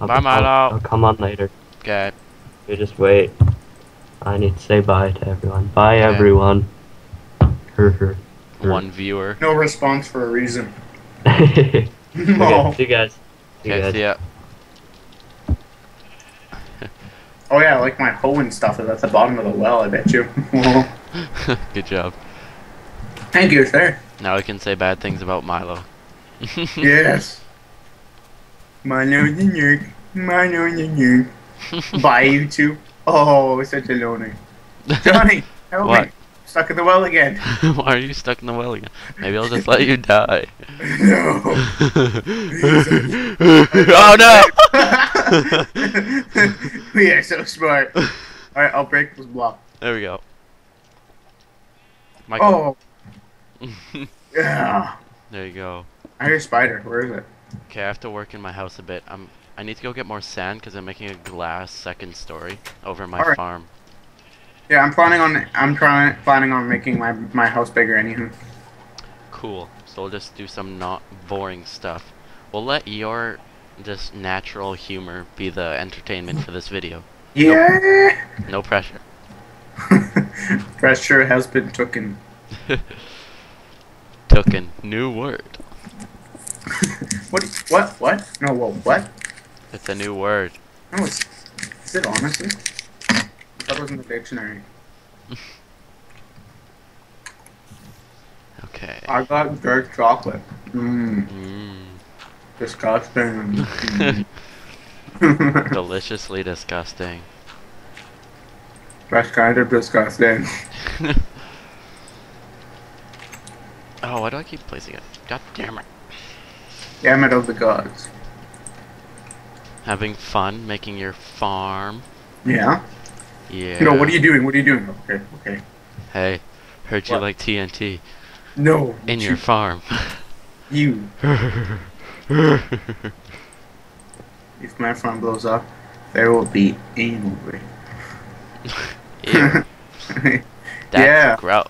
I'll come on later. Okay. You just wait. I need to say bye to everyone. Bye, everyone. One viewer. No response for a reason. Okay, see you guys. See ya. Oh yeah, like my hoe and stuff is at the bottom of the well, I bet you. Good job. Thank you, sir. Now I can say bad things about Milo. Yes. Milo the nerd. Milo the nerd. Bye, YouTube. Oh, such a loner. Johnny, help me. Stuck in the well again. Why are you stuck in the well again? Maybe I'll just let you die. No. Oh no! We are so smart. Alright, I'll break this block. There we go. Michael. Oh. Yeah. There you go. I hear a spider. Where is it? Okay, I have to work in my house a bit. I need to go get more sand because I'm making a glass second story over my farm. Yeah, I'm planning on making my house bigger anywho. Cool. So we'll just do some not boring stuff. We'll let your just natural humor be the entertainment for this video. Yeah. No pressure. Pressure has been taken. Taken. New word. What? No, well, what? It's a new word. No, is it honestly? That was in the dictionary. Okay. I got dark chocolate. Mmm. Mm. Disgusting. Deliciously disgusting. That's kind of disgusting. Oh, why do I keep placing it? God damn it. Damn it of the gods. Having fun making your farm. Yeah. Yeah. No, what are you doing? What are you doing? Okay, okay. Hey, heard you like TNT. No. In your farm. You. If my farm blows up, there will be a movie. That's gross.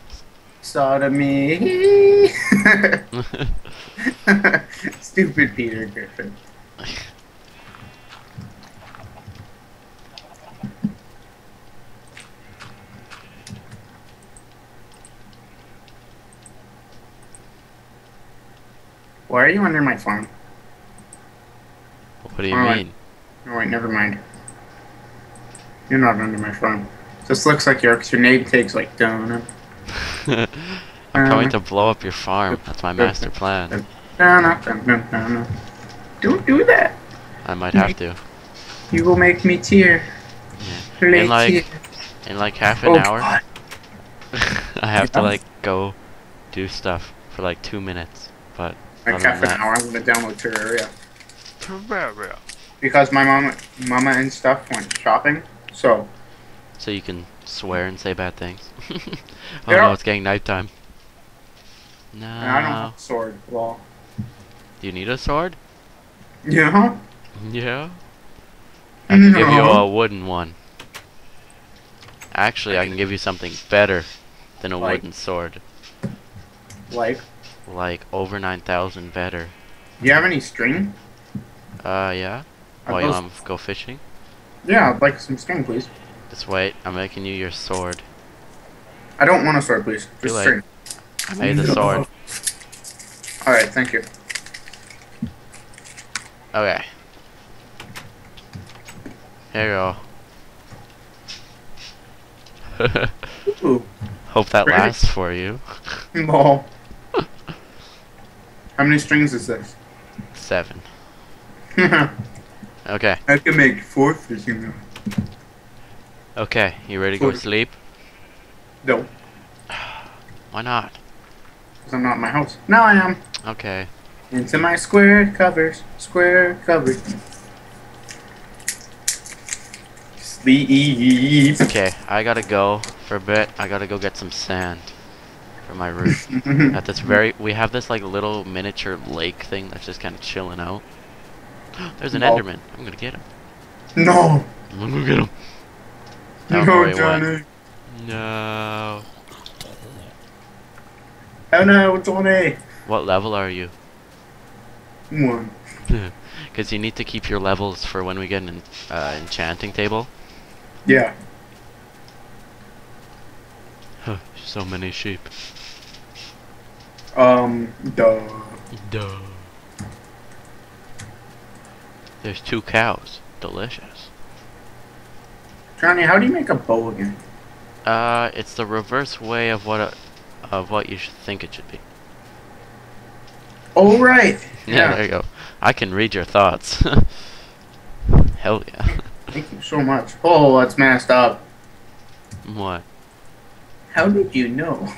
Sodomy. Stupid Peter Griffin. Why are you under my farm? What do you mean? Oh wait, never mind. You're not under my farm. This looks like your name takes like down. I'm going to blow up your farm. That's my master plan. Don't do that. I might have to. You will make me tear. Yeah. In like half an hour, I have to like go do stuff for like 2 minutes. But like half an hour, I'm gonna download Terraria. Terraria. Because my mama and stuff went shopping, so. So you can swear and say bad things. Oh no, it's getting nighttime. No. I don't have a sword. Well. Do you need a sword? Yeah. Yeah. I can give you a wooden one. Actually, I can give you something better than a wooden sword. Like over 9,000 better. Do you have any string? Yeah. While you go fishing? Yeah, I'd like some string, please. Just wait, I'm making you your sword. I don't want a sword, please. Just string. I made the sword. Alright, thank you. Okay. Here you go. Ooh. Hope that lasts for you. No. How many strings is this? 7. Okay. I can make 4 fishing rods. Okay, you ready to go to sleep? No. Why not? Because I'm not in my house. Now I am. Okay. Into my square covers. Square covers. Sleep. Okay, I gotta go for a bit. I gotta go get some sand. For my roof. At this we have this like little miniature lake thing that's just kind of chilling out. There's an Enderman. I'm gonna get him. No. I'm gonna get him. No, Johnny. No. Oh no, Johnny. What level are you? 1. Because you need to keep your levels for when we get an enchanting table. Yeah. So many sheep. Duh. There's 2 cows. Delicious. Johnny, how do you make a bow again? It's the reverse way of what you should think it should be. Oh, right. Yeah, there you go. I can read your thoughts. Hell yeah. Thank you so much. Oh, that's messed up. What? How did you know?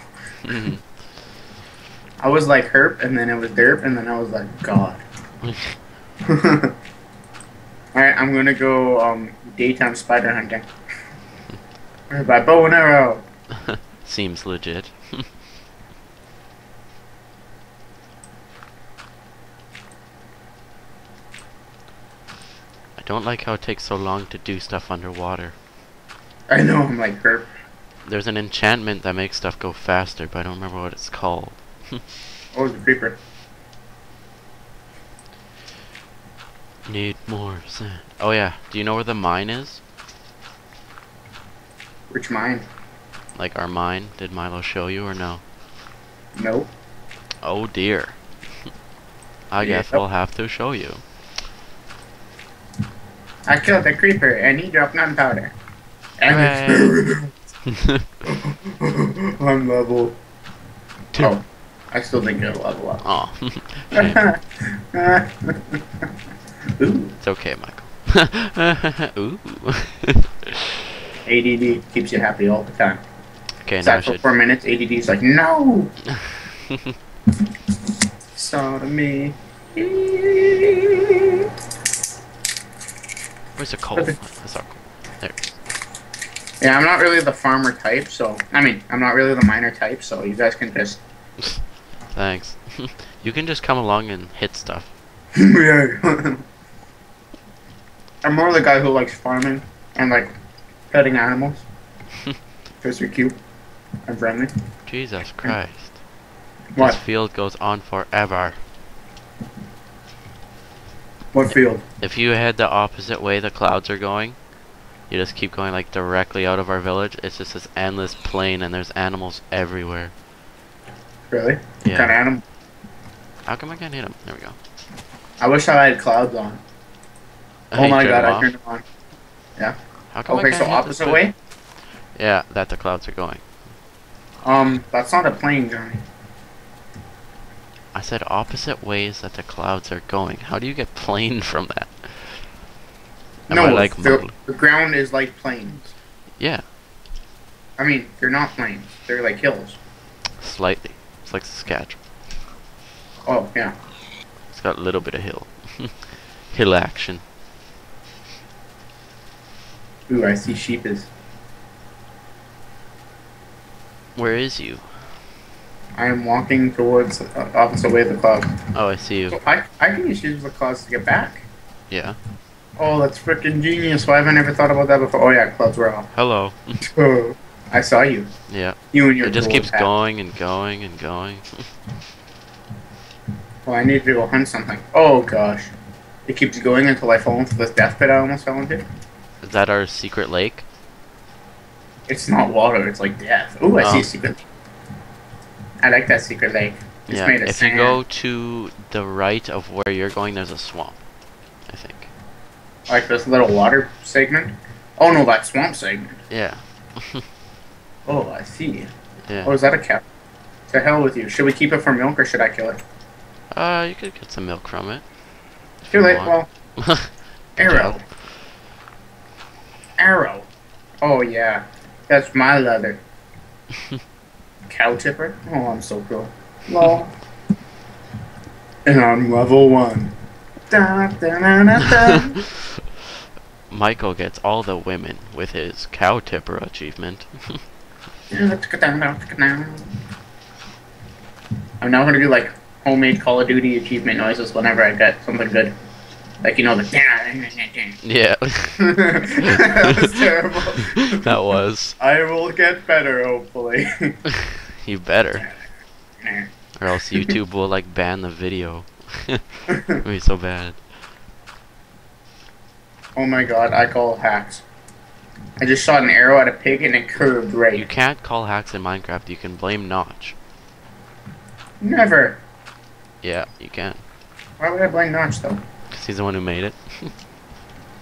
I was like herp, and then it was derp, and then I was like God. Alright, I'm gonna go daytime spider hunting. By bow and arrow. Seems legit. I don't like how it takes so long to do stuff underwater. I know, I'm like herp. There's an enchantment that makes stuff go faster, but I don't remember what it's called. Oh, the creeper. Need more sand. Oh yeah, do you know where the mine is? Which mine? Like our mine? Did Milo show you or no? No. Oh dear. I guess we'll have to show you. I killed the creeper and he dropped gunpowder. And I'm level 2. Oh, I still didn't get a level up. Oh. Ooh. It's okay, Michael. Ooh. ADD keeps you happy all the time. Okay, now for 4 minutes, ADD's like, no! So to me. Where's the coal? That's our coal. There. Yeah, I'm not really the farmer type, so... I mean, I'm not really the miner type, so you guys can just... Thanks. You can just come along and hit stuff. Yeah. I'm more the guy who likes farming and, like, petting animals. Because they're cute and friendly. Jesus Christ. What? This field goes on forever. What field? If you head the opposite way the clouds are going... You just keep going like directly out of our village. It's just this endless plain, and there's animals everywhere. Really? Yeah. What kind of animal? How come I can't hit them? There we go. I wish I had clouds on. Oh my god, I turned them on. Yeah. How come? Okay, so opposite way? Yeah, that the clouds are going. That's not a plane, Johnny. I said opposite ways that the clouds are going. How do you get plane from that? No, like the ground is like plains. Yeah. I mean, they're not plains. They're like hills. Slightly. It's like Saskatchewan. Oh, yeah. It's got a little bit of hill. Hill action. Ooh, I see sheepies. Where is you? I am walking towards opposite way of the clouds. Oh, I see you. So I can use the clouds to get back. Yeah. Oh, that's freaking genius. Why have I never thought about that before? Oh, yeah, clouds were off. Hello. Oh, I saw you. Yeah. You and your It just keeps going and going and going. Well, I need to go hunt something. Oh, gosh. It keeps going until I fall into this death pit I almost fell into. Is that our secret lake? It's not water. It's like death. Ooh, I see a secret lake. I like that secret lake. It's made of sand. If you go to the right of where you're going, there's a swamp, I think. Like this little water segment? Oh no, that swamp segment. Yeah. Oh, I see. Yeah. Oh, is that a cow? To hell with you. Should we keep it for milk or should I kill it? You could get some milk from it. Too late, well. Arrow. Arrow. Oh yeah. That's my leather. Cow tipper? Oh, I'm so cool. Lol. And I'm level 1. Michael gets all the women with his cow tipper achievement. I'm now gonna do like homemade Call of Duty achievement noises whenever I get something good. Like, you know, the yeah. That was terrible. That was. I will get better, hopefully. You better. Or else YouTube will like ban the video. It'd be so bad. Oh my god, I call hacks. I just shot an arrow at a pig and it curved right. You can't call hacks in Minecraft, you can blame Notch. Never. Yeah, you can. Why would I blame Notch though? Because he's the one who made it.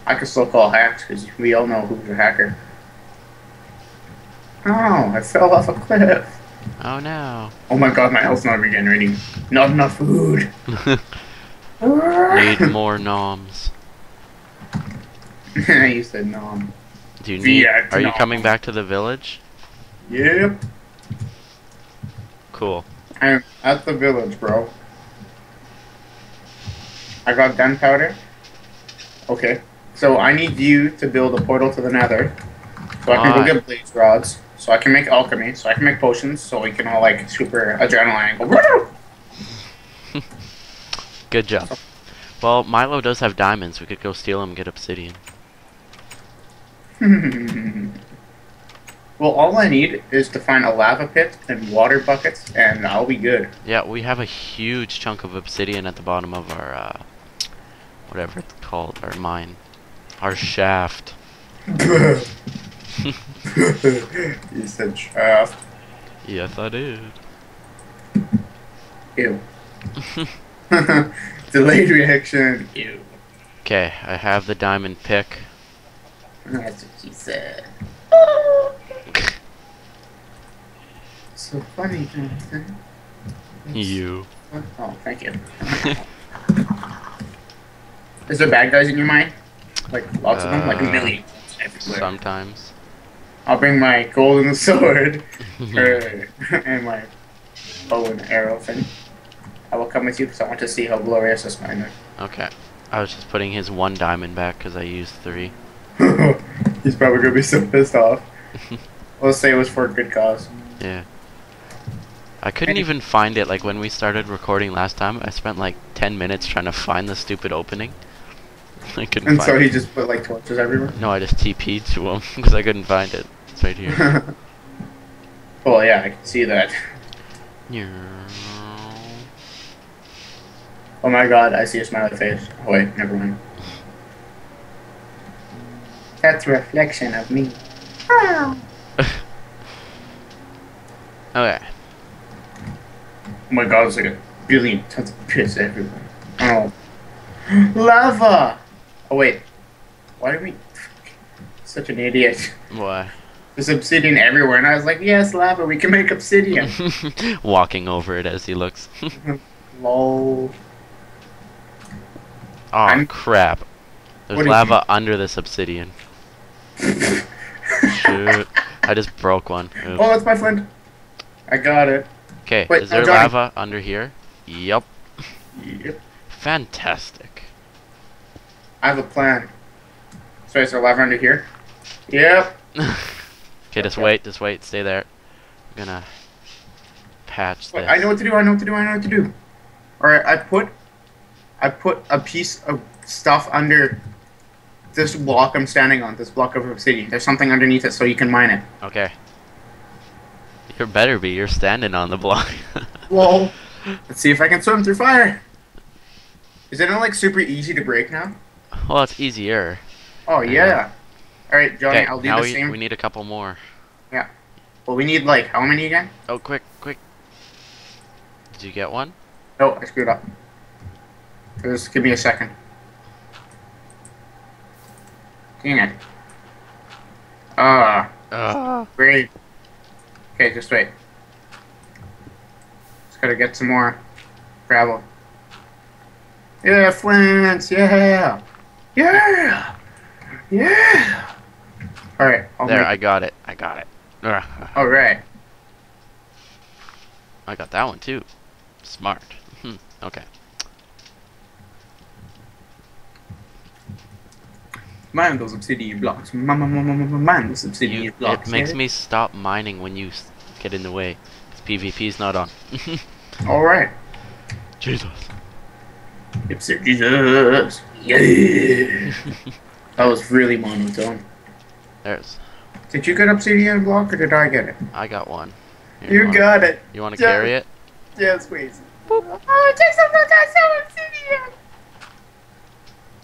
I can still call hacks because we all know who's a hacker. Oh, I fell off a cliff. Oh no. Oh my god, my health's not regenerating. Not enough food. Need more noms. You said nom. Do you need, are you coming back to the village? Yep. Cool. I'm at the village, bro. I got gunpowder. Okay. So I need you to build a portal to the nether. So I can go get blaze rods. So I can make alchemy. So I can make potions. So we can all like super adrenaline and go. Good job. So, well, Milo does have diamonds. We could go steal them and get obsidian. Well, all I need is to find a lava pit and water buckets, and I'll be good. Yeah, we have a huge chunk of obsidian at the bottom of our, whatever it's called, our mine. Our shaft. You said shaft. Yes, I did. Ew. Delayed reaction. Ew. Okay, I have the diamond pick. That's what she said. So funny, Jonathan. You. Oh, thank you. Is there bad guys in your mind? Like lots of them? Like a million everywhere. Sometimes. I'll bring my golden sword and my bow and arrow thing. I will come with you because I want to see how glorious this mine is. Okay. I was just putting his one diamond back because I used 3. He's probably gonna be so pissed off. Let's say it was for a good cause. Yeah. I couldn't even find it. Like when we started recording last time, I spent like 10 minutes trying to find the stupid opening. I couldn't find it. And so he just put like torches everywhere? No, I just TP'd to him because I couldn't find it. It's right here. Well, yeah, I can see that. Yeah. Oh my god, I see a smiley face. Oh wait, never mind. That's a reflection of me. Oh. Okay. Oh my god, there's like a billion tons of piss everywhere. Oh. Lava! Oh wait. Why are we... Such an idiot. Why? There's obsidian everywhere and I was like, yes, lava, we can make obsidian. Walking over it as he looks. Lol. Oh, crap. There's lava under this obsidian. Shoot. I just broke one. Oops. Oh, that's my flint. I got it. Okay, is there lava under here? Yup. Yep. Fantastic. I have a plan. So is there lava under here? Yep. Okay, just wait, stay there. I'm gonna patch this. I know what to do, I know what to do. Alright, I put a piece of stuff under this block I'm standing on, this block of obsidian. There's something underneath it so you can mine it. Okay. You better be, you're standing on the block. Whoa. Let's see if I can swim through fire. Is it not like super easy to break now? Well, it's easier. Oh, yeah. Alright, Johnny, I'll do the same. We need a couple more. Yeah. Well, we need like, how many again? Oh, quick, quick. Did you get one? No, I screwed up. Just give me a second. Dang it. Great. Okay, just wait. Just gotta get some more gravel. Yeah, Flint! Yeah! Yeah! Yeah! Alright, there, I got it. Alright. I got that one too. Smart. Okay. Mine those obsidian blocks. Mine those obsidian blocks. It makes me stop mining when you get in the way. PvP's not on. Alright. Jesus. Yep, sir, Jesus. Yeah. That was really monotone. There's. Did you get obsidian block or did I get it? I got one. Here, you got it. You want to carry it? Yes, please. Boop. Oh, Jason, I got some obsidian.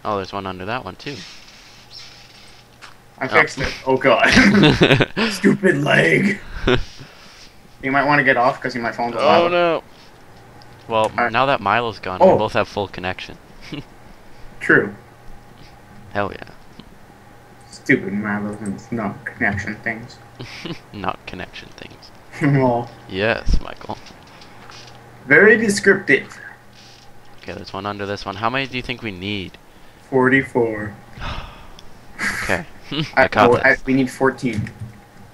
Oh, there's one under that one, too. I fixed it. Oh god. Stupid leg. You might want to get off because my phone's alive. Oh no. Well, right. Now that Milo's gone, we both have full connection. True. Hell yeah. Stupid Milo and not connection things. Not connection things. Well. Yes, Michael. Very descriptive. Okay, there's one under this one. How many do you think we need? 44. Okay. We need 14.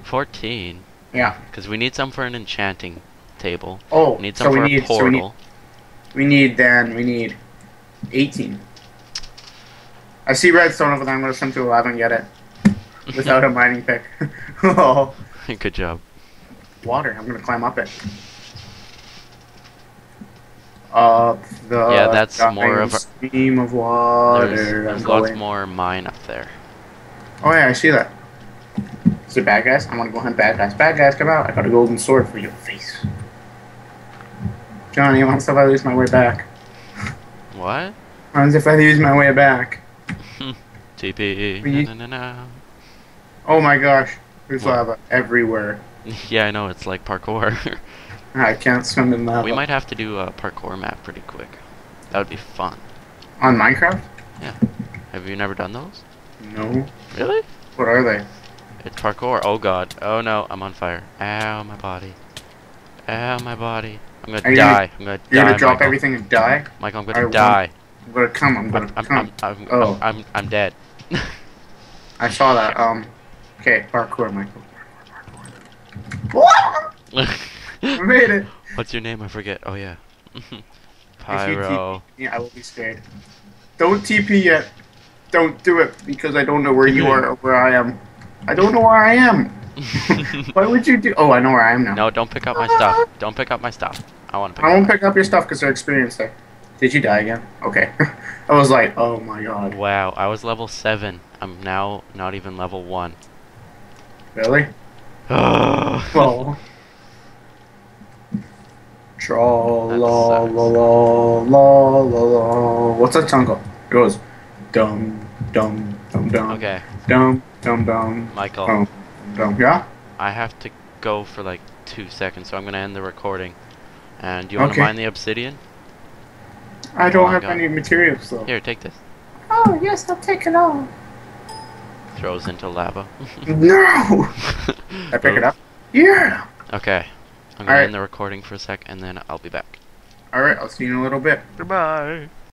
14? Yeah. Because we need some for an enchanting table. Oh, we need some for a portal. So we need 18. I see redstone over there. I'm going to send to 11 and get it. Without a mining pick. Oh. Good job. Water. I'm going to climb up it. Up the... Yeah, that's more of a... stream of water. There's lots more mine up there. Oh yeah, I see that. Is it bad guys? I want to go hunt bad guys. Bad guys, come out. I got a golden sword for your face. Johnny, what if I lose my way back? What? What if I lose my way back? TP. No. Oh my gosh. There's lava everywhere. Yeah, I know. It's like parkour. I can't swim in lava. We might have to do a parkour map pretty quick. That would be fun. On Minecraft? Yeah. Have you never done those? No. Really? What are they? It's parkour. Oh god. Oh no, I'm on fire. Ow, my body. Ow, my body. I'm gonna die. I'm gonna die. You're gonna drop everything and die? Michael, I'm gonna die. I'm gonna come. I'm gonna come. I'm dead. I saw that. Okay, parkour, Michael. Parkour. I made it. What's your name? I forget. Oh yeah. Pyro. Yeah, I will be scared. Don't TP yet. Don't do it because I don't know where you are or where I am. I don't know where I am. Why would you do? Oh, I know where I am now. No, don't pick up my stuff. Don't pick up my stuff. I want to. I won't pick up your stuff because I experienced it. Did you die again? Okay. I was like, oh my god. Wow, I was level 7. I'm now not even level 1. Really? Oh. What's that song called? It goes. Dum dum dum dum. Okay. Dum dum dum. Michael. Dum, dum. Yeah. I have to go for like 2 seconds, so I'm gonna end the recording. And do you want to mine the obsidian? I don't have any materials though. Here, take this. Oh yes, I'll take it all. Throws into lava. No. I pick it up. Yeah. Okay. I'm gonna end the recording for a sec, and then I'll be back. All right. I'll see you in a little bit. Goodbye.